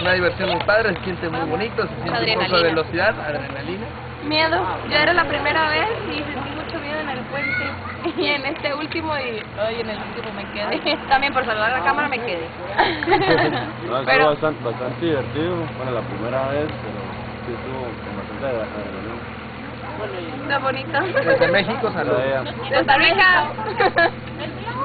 Una diversión muy padre, se siente muy bonito, se siente adrenalina. Un poco de velocidad, adrenalina. Miedo, ya era la primera vez y sentí mucho miedo en el puente y en este último en el último me quedé. También por saludar a la cámara me quedé. No, pero bastante divertido, bueno, la primera vez, pero sí estuvo con bastante adrenalina. Está bonito. Desde México, saludos. Hasta México.